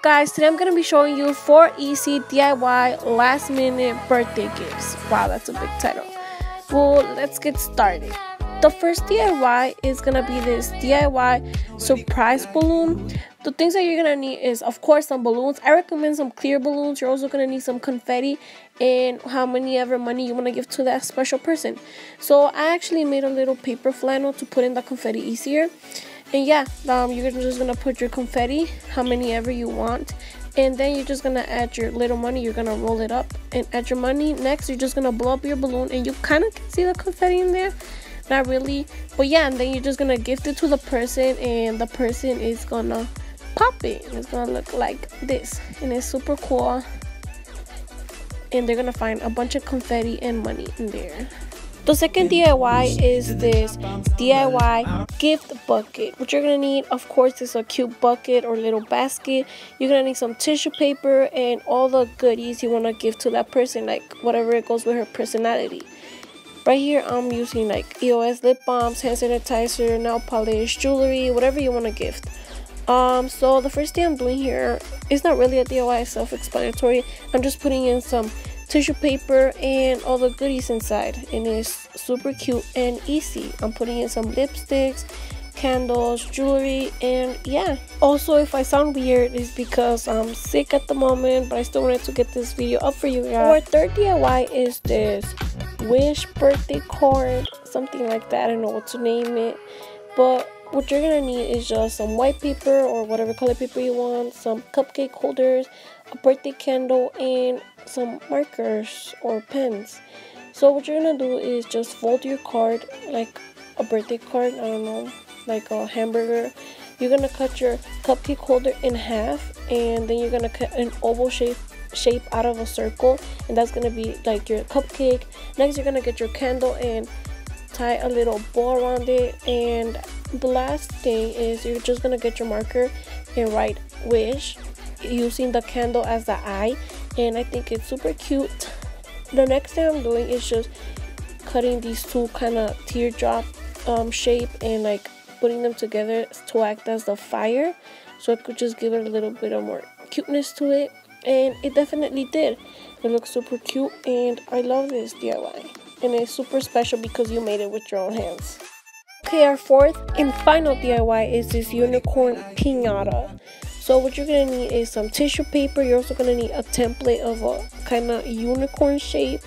up guys, today I'm going to be showing you 4 easy DIY last minute birthday gifts. Wow, that's a big title. Well, let's get started. The first DIY is going to be this DIY surprise balloon. The things that you're going to need is, of course, some balloons. I recommend some clear balloons. You're also going to need some confetti and how many ever money you want to give to that special person. So I actually made a little paper flannel to put in the confetti easier. And yeah, you're just going to put your confetti, how many ever you want. And then you're just going to add your little money. You're going to roll it up and add your money. Next, you're just going to blow up your balloon. And you kind of can see the confetti in there. Not really, but yeah, and then you're just gonna gift it to the person, and the person is gonna pop it, and it's gonna look like this, and it's super cool, and they're gonna find a bunch of confetti and money in there. The second DIY is this DIY gift bucket. What you're gonna need, of course, is a cute bucket or little basket. You're gonna need some tissue paper and all the goodies you wanna give to that person, like whatever it goes with her personality. Right here, I'm using like EOS lip balms, hand sanitizer, nail polish, jewelry, whatever you want to gift. So the first thing I'm doing here is not really a DIY, it's self-explanatory. I'm just putting in some tissue paper and all the goodies inside, and it's super cute and easy. I'm putting in some lipsticks, candles, jewelry, and yeah. Also, if I sound weird, it's because I'm sick at the moment, but I still wanted to get this video up for you guys. Our third DIY is this wish birthday card, something like that. I don't know what to name it, but what you're gonna need is just some white paper or whatever color paper you want, some cupcake holders, a birthday candle, and some markers or pens. So what you're gonna do is just fold your card like a birthday card, I don't know, like a hamburger. You're gonna cut your cupcake holder in half, and then you're gonna cut an oval shape out of a circle, and that's gonna be like your cupcake. Next, you're gonna get your candle and tie a little bow around it, and the last thing is you're just gonna get your marker and write wish using the candle as the eye, and I think it's super cute. The next thing I'm doing is just cutting these two kind of teardrop shape and like putting them together to act as the fire, so it could just give it a little bit of more cuteness to it. And it definitely did. It looks super cute, and I love this DIY, and it's super special because you made it with your own hands. Okay, our fourth and final DIY is this unicorn piñata. So what you're gonna need is some tissue paper. You're also gonna need a template of a kind of unicorn shape.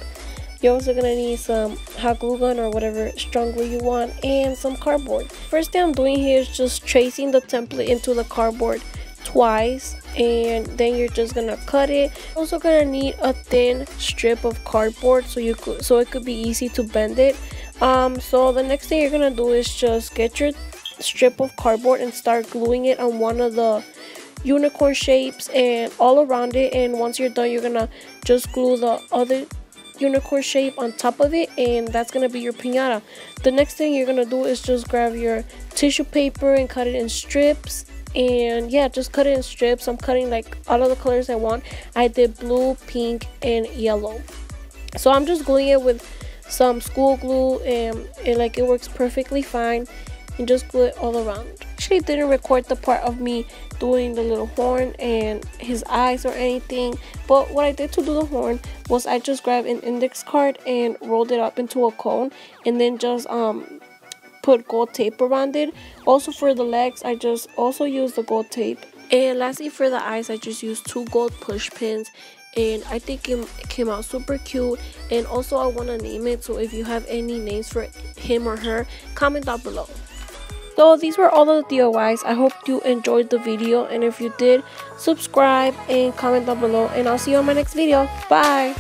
You're also gonna need some hot glue gun or whatever strong glue you want, and some cardboard. First thing I'm doing here is just tracing the template into the cardboard twice, and then you're just gonna cut it. Also gonna need a thin strip of cardboard so it could be easy to bend it. So the next thing you're gonna do is just get your strip of cardboard and start gluing it on one of the unicorn shapes and all around it, and once you're done, you're gonna just glue the other unicorn shape on top of it, and that's gonna be your piñata. The next thing you're gonna do is just grab your tissue paper and cut it in strips. And yeah, just cut it in strips. I'm cutting like all of the colors I want. I did blue, pink, and yellow. So I'm just gluing it with some school glue, and like it works perfectly fine. And just glue it all around. Actually didn't record the part of me doing the little horn and his eyes or anything, but what I did to do the horn was I just grabbed an index card and rolled it up into a cone, and then just put gold tape around it. Also for the legs, I just also used the gold tape, and lastly for the eyes, I just used 2 gold push pins, and I think it came out super cute. And also I want to name it, so if you have any names for him or her, comment down below. So these were all of the DIYs. I hope you enjoyed the video, and if you did, subscribe and comment down below, and I'll see you on my next video. Bye.